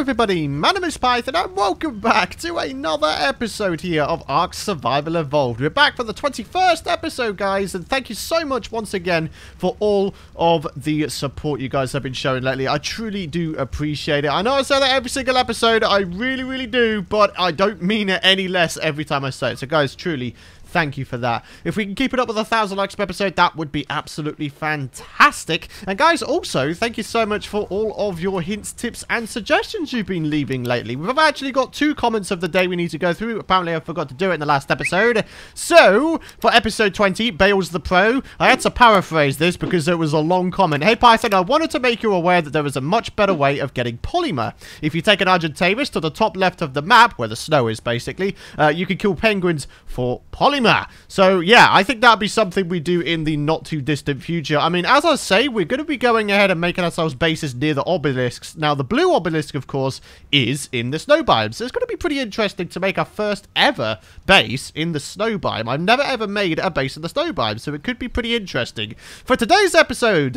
Hello everybody, my name is Python and welcome back to another episode here of ARK: Survival Evolved. We're back for the 21st episode, guys, and thank you so much once again for all of the support you guys have been showing lately. I truly do appreciate it. I know I say that every single episode, I really do, but I don't mean it any less every time I say it. So guys, truly, thank you for that. If we can keep it up with 1,000 likes per episode, that would be absolutely fantastic. And guys, also, thank you so much for all of your hints, tips, and suggestions you've been leaving lately. We've actually got 2 comments of the day we need to go through. Apparently, I forgot to do it in the last episode. So, for episode 20, Bales the Pro, I had to paraphrase this because it was a long comment. Hey, Python, I wanted to make you aware that there is a much better way of getting polymer. If you take an Argentavis to the top left of the map, where the snow is, basically, you can kill penguins for polymer. So, yeah, I think that'd be something we do in the not-too-distant future. I mean, as I say, we're going to be going ahead and making ourselves bases near the obelisks. Now, the blue obelisk, of course, is in the snow biome. So, it's going to be pretty interesting to make our first ever base in the snow biome. I've never, ever made a base in the snow biome, so it could be pretty interesting. For today's episode,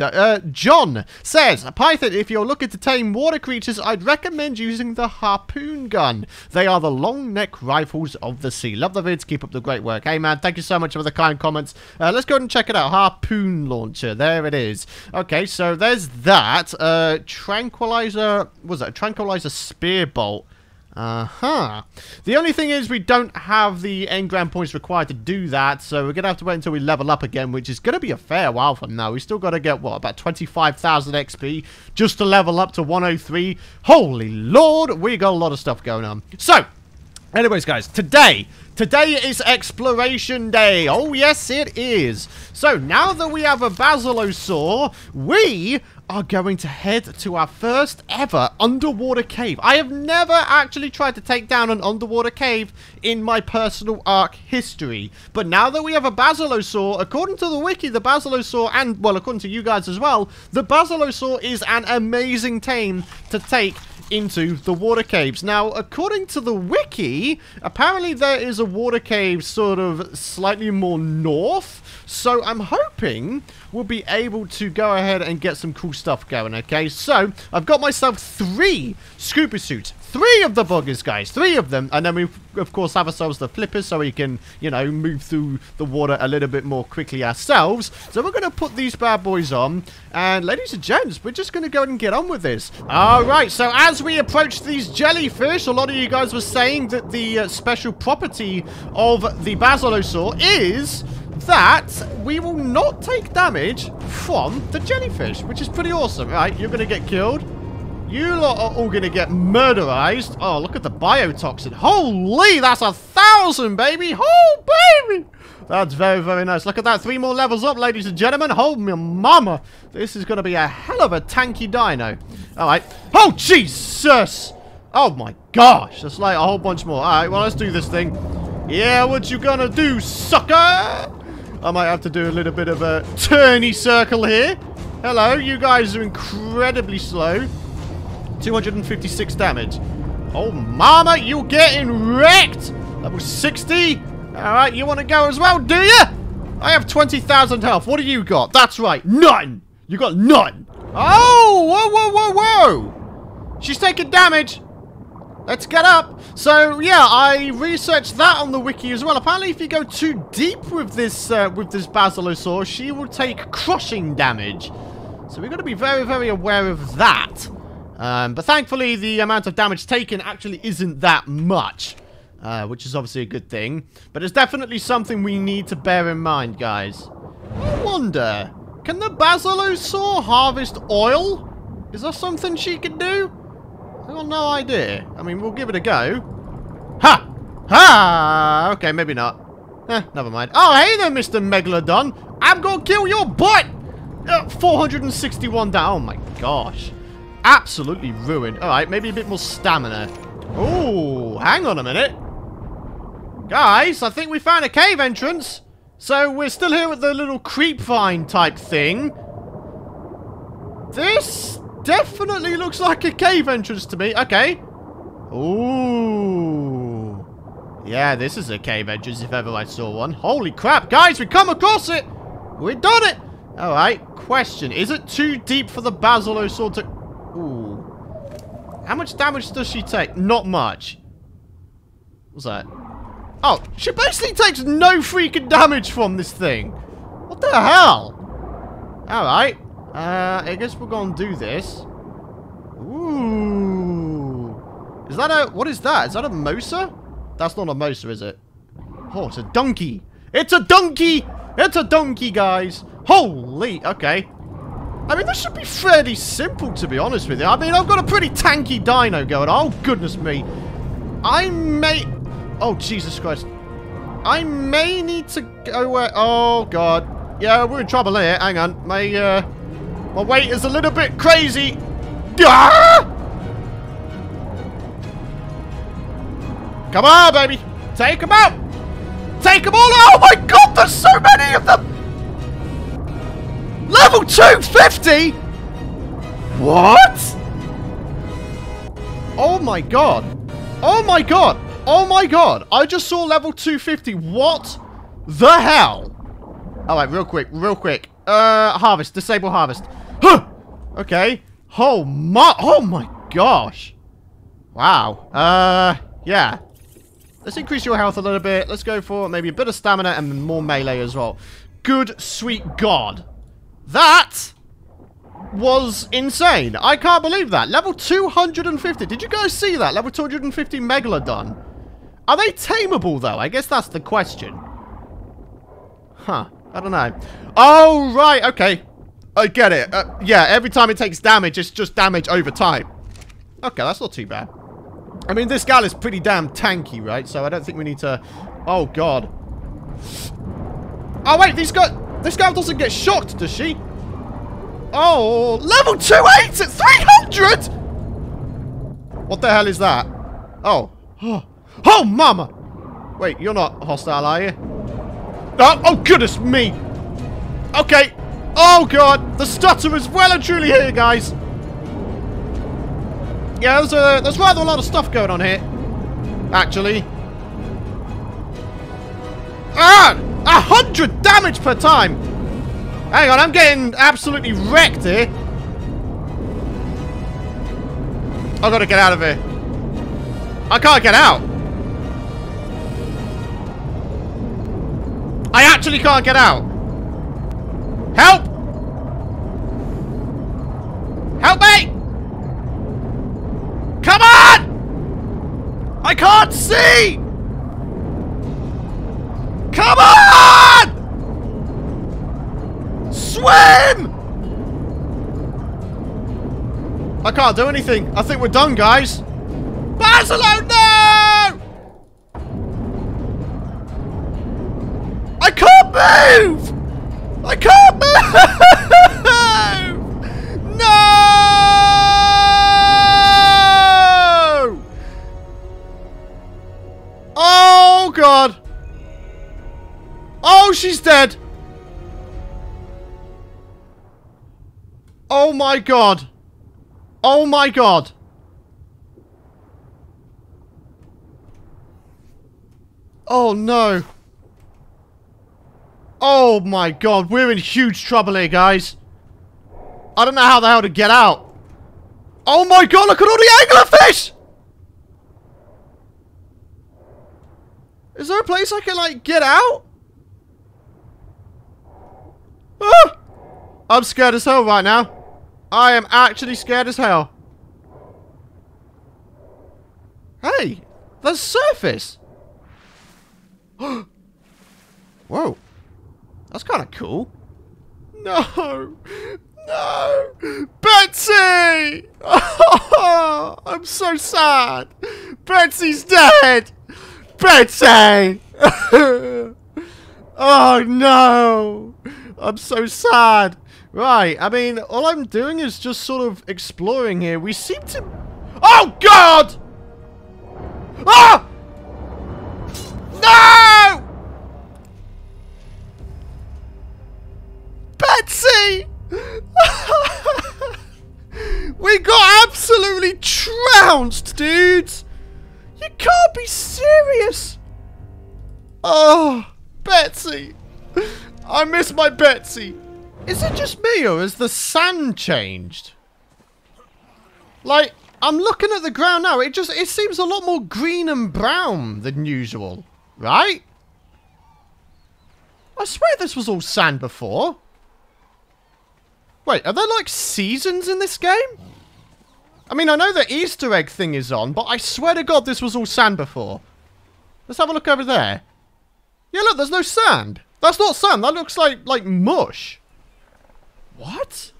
John says, Python, if you're looking to tame water creatures, I'd recommend using the harpoon gun. They are the long-neck rifles of the sea. Love the vids. Keep up the great work. Hey, man, thank you so much for the kind comments. Let's go ahead and check it out. Harpoon launcher. There it is. Okay, so there's that. Tranquilizer. What was that? Tranquilizer spear bolt. Uh-huh. The only thing is we don't have the engram points required to do that, so we're going to have to wait until we level up again, which is going to be a fair while from now. We still got to get, what, about 25,000 XP just to level up to 103. Holy Lord, we got a lot of stuff going on. So, anyways, guys, today is Exploration Day. Oh, yes, it is. So, now that we have a Basilosaur, we are going to head to our first ever underwater cave. I have never actually tried to take down an underwater cave in my personal ARK history. But now that we have a Basilosaur, according to the wiki, the Basilosaur, and, well, according to you guys as well, the Basilosaur is an amazing tame to take into the water caves. Now, according to the wiki, apparently there is a water cave sort of slightly more north, so I'm hoping we'll be able to go ahead and get some cool stuff going, okay? So, I've got myself 3 scuba suits. 3 of the buggers, guys. 3 of them. And then we, of course, have ourselves the flippers so we can, you know, move through the water a little bit more quickly ourselves. So we're going to put these bad boys on. And ladies and gents, we're just going to go ahead and get on with this. All right. So as we approach these jellyfish, a lot of you guys were saying that the special property of the Basilosaur is that we will not take damage from the jellyfish, which is pretty awesome. All right. You're going to get killed. You lot are all going to get murderized. Oh, look at the biotoxin. Holy, that's 1,000, baby. Oh, baby. That's very, very nice. Look at that. 3 more levels up, ladies and gentlemen. Hold me mama. This is going to be a hell of a tanky dino. All right. Oh, Jesus. Oh, my gosh. That's like a whole bunch more. All right, well, let's do this thing. Yeah, what you going to do, sucker? I might have to do a little bit of a turny circle here. Hello, you guys are incredibly slow. 256 damage. Oh, mama, you getting wrecked. Level 60. All right, you want to go as well, do you? I have 20,000 health. What do you got? That's right. None. You got none. Oh, whoa, whoa, whoa, whoa. She's taking damage. Let's get up. So, yeah, I researched that on the wiki as well. Apparently, if you go too deep with this Basilosaur, she will take crushing damage. So, we've got to be very, very aware of that. But thankfully, the amount of damage taken actually isn't that much, which is obviously a good thing. But it's definitely something we need to bear in mind, guys. I wonder, can the Basilosaur harvest oil? Is there something she can do? I've got no idea. I mean, we'll give it a go. Ha! Ha! Okay, maybe not. Eh, never mind. Oh, hey there, Mr. Megalodon. I'm gonna kill your butt! 461 down. Oh, my gosh. Absolutely ruined. All right, maybe a bit more stamina. Oh, hang on a minute. Guys, I think we found a cave entrance. So we're still here with the little creepvine type thing. This definitely looks like a cave entrance to me. Okay. Ooh. Yeah, this is a cave entrance if ever I saw one. Holy crap, guys, we come across it. We've done it. All right, question. Is it too deep for the Basilosaur to... How much damage does she take? Not much. What's that? Oh, she basically takes no freaking damage from this thing. What the hell? Alright. I guess we're gonna do this. Ooh. Is that a... What is that? Is that a Mosa? That's not a Mosa, is it? Oh, it's a donkey. It's a donkey! It's a donkey, guys. Holy... Okay. I mean, this should be fairly simple, to be honest with you. I mean, I've got a pretty tanky dino going. Oh, goodness me. I may... Oh, Jesus Christ. I may need to go where... Oh, God. Yeah, we're in trouble here. Hang on. My weight is a little bit crazy. Ah! Come on, baby. Take them out. Take them all out. Oh, my God. There's so many of them. Level 250? What? Oh, my God. Oh, my God. Oh, my God. I just saw level 250. What the hell? All right, real quick. Real quick. Harvest. Disable harvest. Huh. Okay. Oh, my gosh. Wow. Yeah. Let's increase your health a little bit. Let's go for maybe a bit of stamina and more melee as well. Good, sweet God. That was insane. I can't believe that. Level 250. Did you guys see that? Level 250 Megalodon. Are they tameable, though? I guess that's the question. Huh. I don't know. Oh, right. Okay. I get it. Yeah, every time it takes damage, it's just damage over time. Okay, that's not too bad. I mean, this gal is pretty damn tanky, right? So I don't think we need to... Oh, God. Oh, wait. These guys... This girl doesn't get shocked, does she? Oh, level 280 at 300! What the hell is that? Oh. Oh, mama! Wait, you're not hostile, are you? Oh, goodness me! Okay. Oh, God. The stutter is well and truly here, guys. Yeah, there's rather a lot of stuff going on here. Actually. Ah! 100 damage per time! Hang on, I'm getting absolutely wrecked here. I've got to get out of here. I can't get out. I actually can't get out. Help! Help me! Come on! I can't see! Come on! Swim! I can't do anything. I think we're done, guys. Barcelona! No! I can't move! I can't move! No! Oh, God. Oh, she's dead. Oh, my God. Oh, my God. Oh, no. Oh, my God. We're in huge trouble here, guys. I don't know how the hell to get out. Oh, my God. Look at all the angler fish. Is there a place I can, like, get out? Ah! I'm scared as hell right now. I am actually scared as hell. Hey, there's surface. Whoa, that's kind of cool. No, no, Betsy! Oh, I'm so sad. Betsy's dead. Betsy! Oh no. I'm so sad. Right, I mean, all I'm doing is just sort of exploring here. We seem to... Oh, God! Ah! No! Betsy! We got absolutely trounced, dudes! You can't be serious! Oh, Betsy! I miss my Betsy. Is it just me or is the sand changed? Like, I'm looking at the ground now. It seems a lot more green and brown than usual, right? I swear this was all sand before. Wait, are there like seasons in this game? I mean, I know the Easter egg thing is on, but I swear to God this was all sand before. Let's have a look over there. Yeah, look, there's no sand. That's not sand. That looks like mush. What?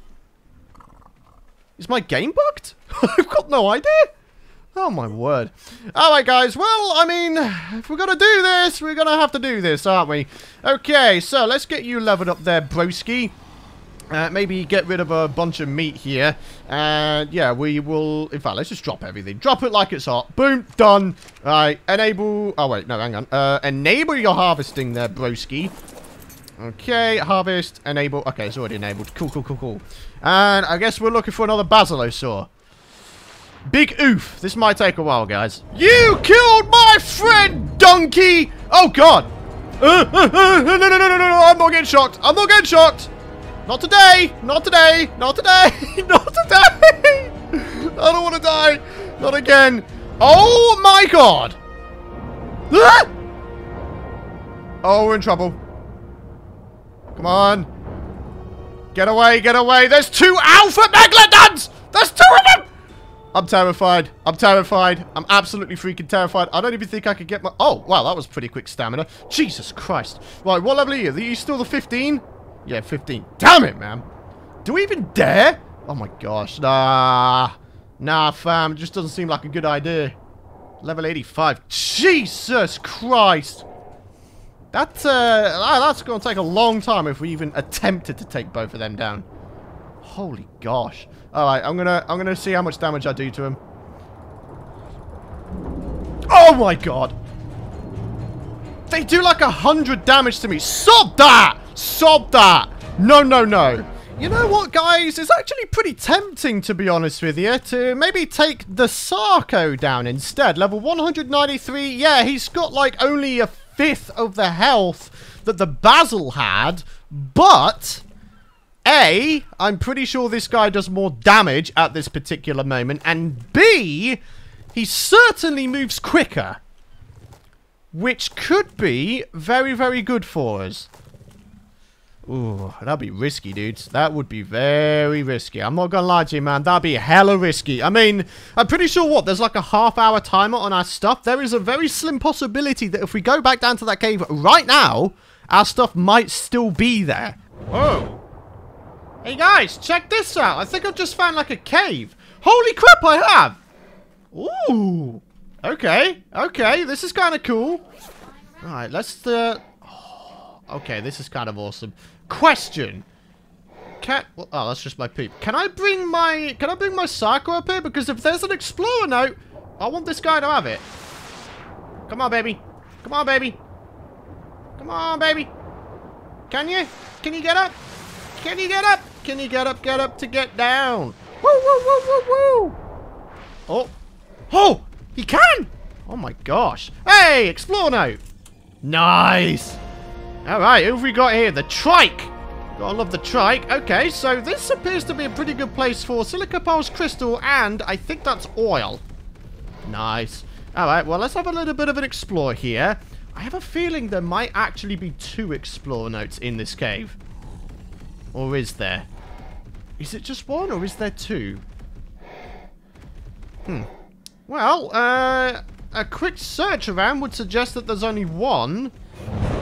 Is my game bugged? I've got no idea. Oh, my word. All right, guys. Well, I mean, if we're going to do this, we're going to have to do this, aren't we? Okay, so let's get you leveled up there, broski. Maybe get rid of a bunch of meat here. Yeah, we will... In fact, let's just drop everything. Drop it like it's hot. Boom. Done. All right. Enable... Oh, wait. No, hang on. Enable your harvesting there, broski. Okay. Harvest. Enable. Okay, it's already enabled. Cool, cool, cool, cool. And I guess we're looking for another Basilosaur. Big oof. This might take a while, guys. You killed my friend, donkey! Oh, God. No, no, no, no, no. I'm not getting shocked. I'm not getting shocked. Not today! Not today! Not today! Not today! I don't want to die! Not again! Oh my God! Ah! Oh, we're in trouble. Come on! Get away! Get away! There's two alpha megalodons! There's two of them! I'm terrified. I'm terrified. I'm absolutely freaking terrified. I don't even think I could get my... Oh, wow, that was pretty quick stamina. Jesus Christ. Right, what level are you? Are you still the 15? Yeah, 15. Damn it, man. Do we even dare? Oh, my gosh. Nah. Nah, fam. It just doesn't seem like a good idea. Level 85. Jesus Christ. That's going to take a long time if we even attempted to take both of them down. Holy gosh. All right. I'm gonna see how much damage I do to him. Oh, my God. They do like 100 damage to me. Stop that. Stop that! No, no, no. You know what, guys? It's actually pretty tempting, to be honest with you, to maybe take the Sarko down instead. Level 193. Yeah, he's got, like, only a fifth of the health that the Basil had. But, A, I'm pretty sure this guy does more damage at this particular moment. And B, he certainly moves quicker. Which could be very, very good for us. Ooh, that'd be risky, dudes. That would be very risky. I'm not gonna lie to you, man. That'd be hella risky. I mean, I'm pretty sure, what, there's like a half-hour timer on our stuff. There is a very slim possibility that if we go back down to that cave right now, our stuff might still be there. Whoa. Hey, guys, check this out. I think I've just found, like, a cave. Holy crap, I have. Ooh. Okay. Okay, this is kind of cool. All right, let's... Okay, this is kind of awesome. Question. Oh, that's just my poop. Can I bring my Sarko up here? Because if there's an explorer note, I want this guy to have it. Come on, baby. Come on, baby. Come on, baby. Can you? Can you get up? Can you get up? Can you get up? Get up to get down. Woo, woo, woo, woo, woo. Oh. Oh, he can. Oh, my gosh. Hey, explorer note. Nice. Alright, who have we got here? The trike! Gotta love the trike. Okay, so this appears to be a pretty good place for silica pulse crystal, and I think that's oil. Nice. Alright, well, let's have a little bit of an explore here. I have a feeling there might actually be two explore notes in this cave. Or is there? Is it just one, or is there two? Hmm. Well, a quick search around would suggest that there's only one...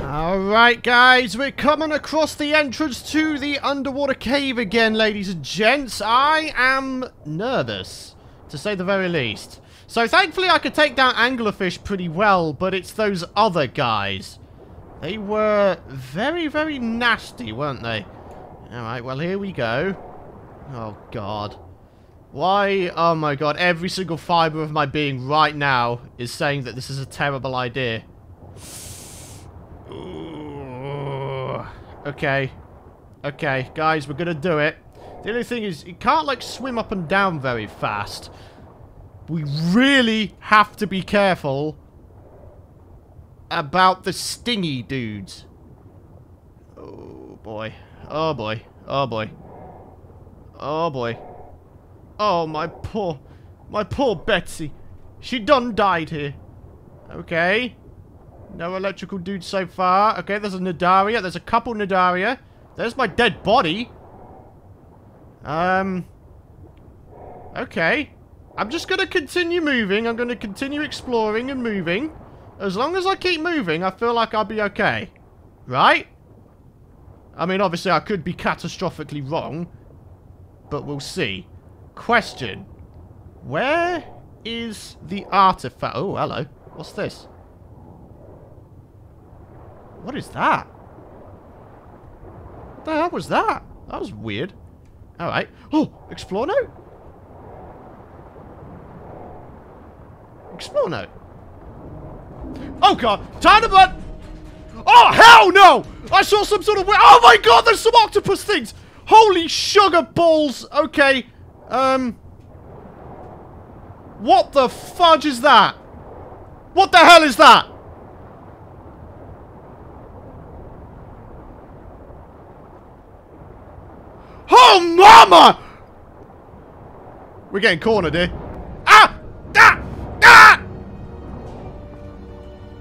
Alright, guys, we're coming across the entrance to the underwater cave again, ladies and gents. I am nervous, to say the very least. So, thankfully, I could take down angler fish pretty well, but it's those other guys. They were very, very nasty, weren't they? Alright, well, here we go. Oh, God. Why? Oh, my God. Every single fiber of my being right now is saying that this is a terrible idea. Okay. Okay, guys, we're gonna do it. The only thing is, you can't, like, swim up and down very fast. We really have to be careful about the stingy dudes. Oh, boy. Oh, boy. Oh, boy. Oh, boy. Oh, my poor... My poor Betsy. She done died here. Okay. No electrical dude so far. Okay, there's a Cnidaria. There's a couple Cnidaria. There's my dead body. Okay. I'm just going to continue moving. I'm going to continue exploring and moving. As long as I keep moving, I feel like I'll be okay. Right? I mean, obviously, I could be catastrophically wrong. But we'll see. Question. Where is the artifact? Oh, hello. What's this? What is that? What the hell was that? That was weird. Alright. Oh, explore note? Explore note. Oh, God. Time to burn. Oh, hell no! I saw some sort of... Oh, my God! There's some octopus things! Holy sugar balls! Okay. What the fudge is that? What the hell is that? Oh, mama! We're getting cornered here. Ah! Ah! Ah!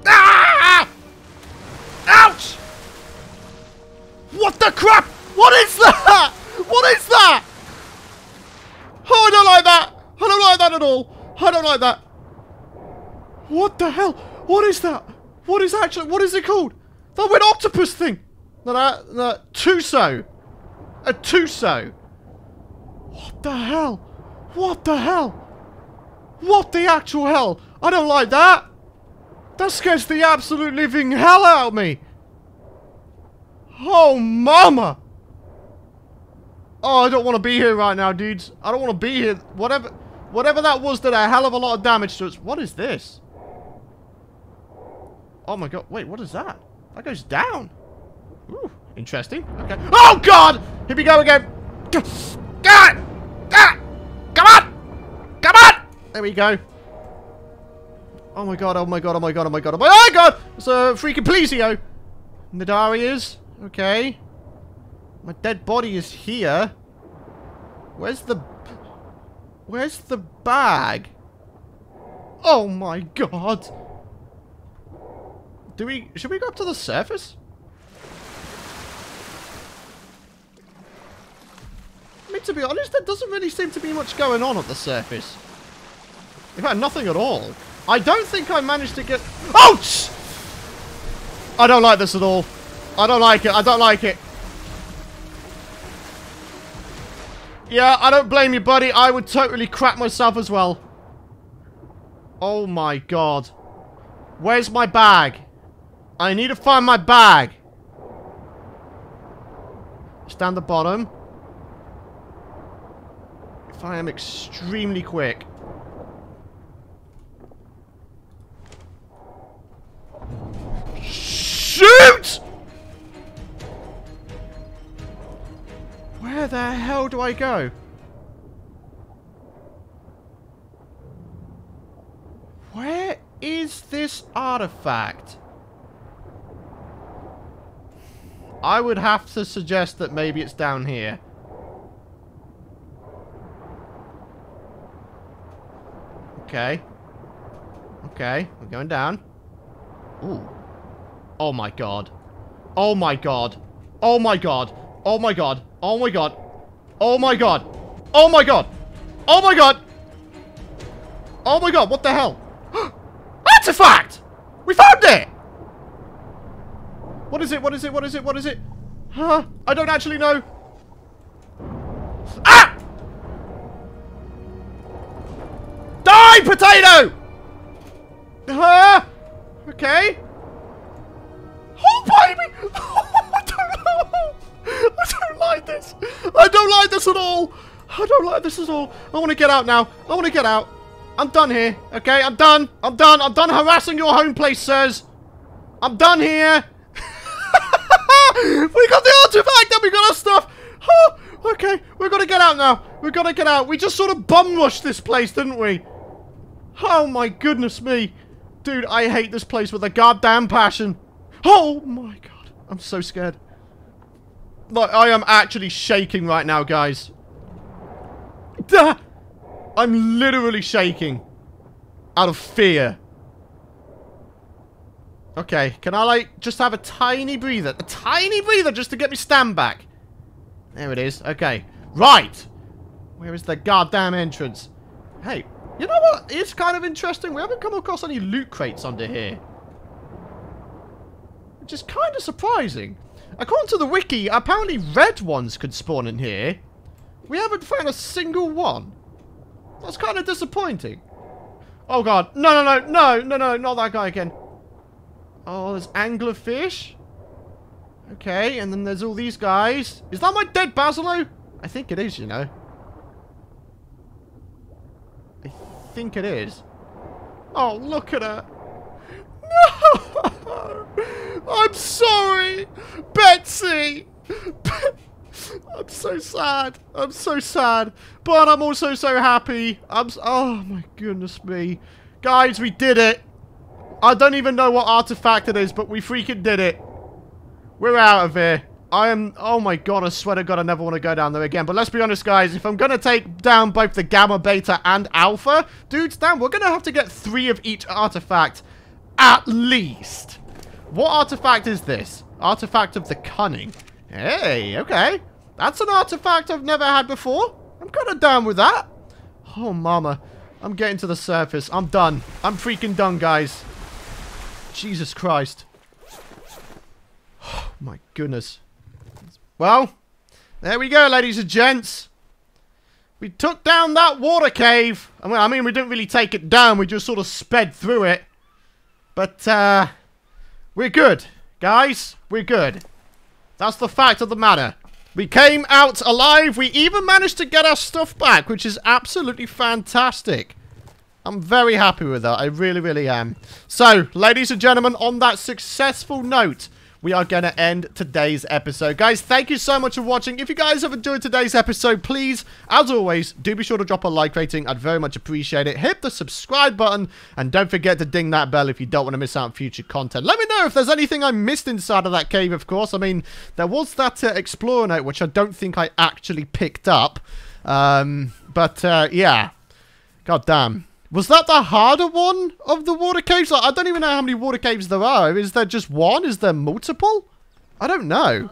Ah! Ouch! What the crap? What is that? What is that? Oh, I don't like that. I don't like that at all. I don't like that. What the hell? What is that? What is actually? What is it called? That weird octopus thing. That tuso. A tuso. What the hell? What the hell? What the actual hell? I don't like that. That scares the absolute living hell out of me. Oh, mama. Oh, I don't want to be here right now, dudes. I don't want to be here. Whatever that was did a hell of a lot of damage to us. What is this? Oh, my God. Wait, what is that? That goes down. Ooh. Interesting. Okay. Oh, God! Here we go again. God! God! Come on! Come on! There we go. Oh, my God. Oh, my God. Oh, my God. Oh, my God. Oh, my God! It's a freaking plesio. Cnidaria is. Okay. My dead body is here. Where's the bag? Oh, my God. Should we go up to the surface? I mean, to be honest, there doesn't really seem to be much going on at the surface. In fact, nothing at all. I don't think I managed to get... Ouch! I don't like this at all. I don't like it. I don't like it. Yeah, I don't blame you, buddy. I would totally crap myself as well. Oh, my God. Where's my bag? I need to find my bag. It's down the bottom. I am extremely quick. Shoot! Where the hell do I go? Where is this artifact? I would have to suggest that maybe it's down here. Okay. Okay, we're going down. Ooh. Oh my God. Oh my God. Oh my God. Oh my God. Oh my God. Oh my God. Oh my God. Oh my God. Oh my God, what the hell? Artifact! We found it! What is it? What is it? What is it? What is it? Huh? I don't actually know. Ah! Die, potato! Okay. Oh, baby! I don't know. I don't like this. I don't like this at all. I don't like this at all. I want to get out now. I want to get out. I'm done here. Okay, I'm done. I'm done. I'm done harassing your home place, sirs. I'm done here. We got the artifact and we got our stuff. Oh, okay, we've got to get out now. We've got to get out. We just sort of bum rushed this place, didn't we? Oh, my goodness me. Dude, I hate this place with a goddamn passion. Oh, my God. I'm so scared. Like, I am actually shaking right now, guys. I'm literally shaking out of fear. Okay, can I, like, just have a tiny breather? A tiny breather just to get me stand back. There it is. Okay. Right. Where is the goddamn entrance? Hey, you know what? It's kind of interesting. We haven't come across any loot crates under here. Which is kind of surprising. According to the wiki, apparently red ones could spawn in here. We haven't found a single one. That's kind of disappointing. Oh, God. No, no, no, no, no, no, not that guy again. Oh, there's angler fish. Okay, and then there's all these guys. Is that my dead Basilo? I think it is, you know. I think it is. Oh, look at her. No! I'm sorry! Betsy! I'm so sad. I'm so sad. But I'm also so happy. Oh, my goodness me. Guys, we did it. I don't even know what artifact it is, but we freaking did it. We're out of here. I am... Oh, my God. I swear to God, I never want to go down there again. But let's be honest, guys. If I'm going to take down both the Gamma, Beta, and Alpha, dudes, damn, we're going to have to get 3 of each artifact. At least. What artifact is this? Artifact of the Cunning. Hey, okay. That's an artifact I've never had before. I'm kind of down with that. Oh, mama. I'm getting to the surface. I'm done. I'm freaking done, guys. Jesus Christ. Oh, my goodness. Well, there we go, ladies and gents. We took down that water cave. I mean, we didn't really take it down. We just sort of sped through it. But, we're good. Guys, we're good. That's the fact of the matter. We came out alive. We even managed to get our stuff back, which is absolutely fantastic. I'm very happy with that. I really, really am. So, ladies and gentlemen, on that successful note, we are going to end today's episode. Guys, thank you so much for watching. If you guys have enjoyed today's episode, please, as always, do be sure to drop a like rating. I'd very much appreciate it. Hit the subscribe button, and don't forget to ding that bell if you don't want to miss out on future content. Let me know if there's anything I missed inside of that cave, of course. I mean, there was that explorer note, which I don't think I actually picked up. Yeah. God damn. Was that the harder one of the water caves? Like, I don't even know how many water caves there are. Is there just one? Is there multiple? I don't know.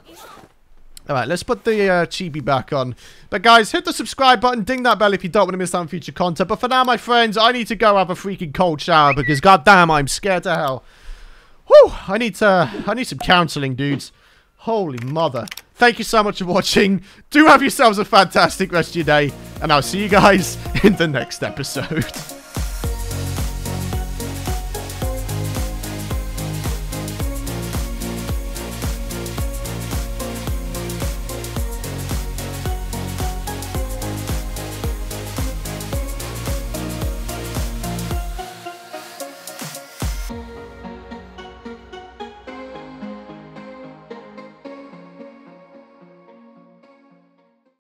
Alright, let's put the chibi back on. But guys, hit the subscribe button. Ding that bell if you don't want to miss out on future content. But for now, my friends, I need to go have a freaking cold shower because goddamn, I'm scared to hell. Whew! I need some counseling, dudes. Holy mother. Thank you so much for watching. Do have yourselves a fantastic rest of your day. And I'll see you guys in the next episode.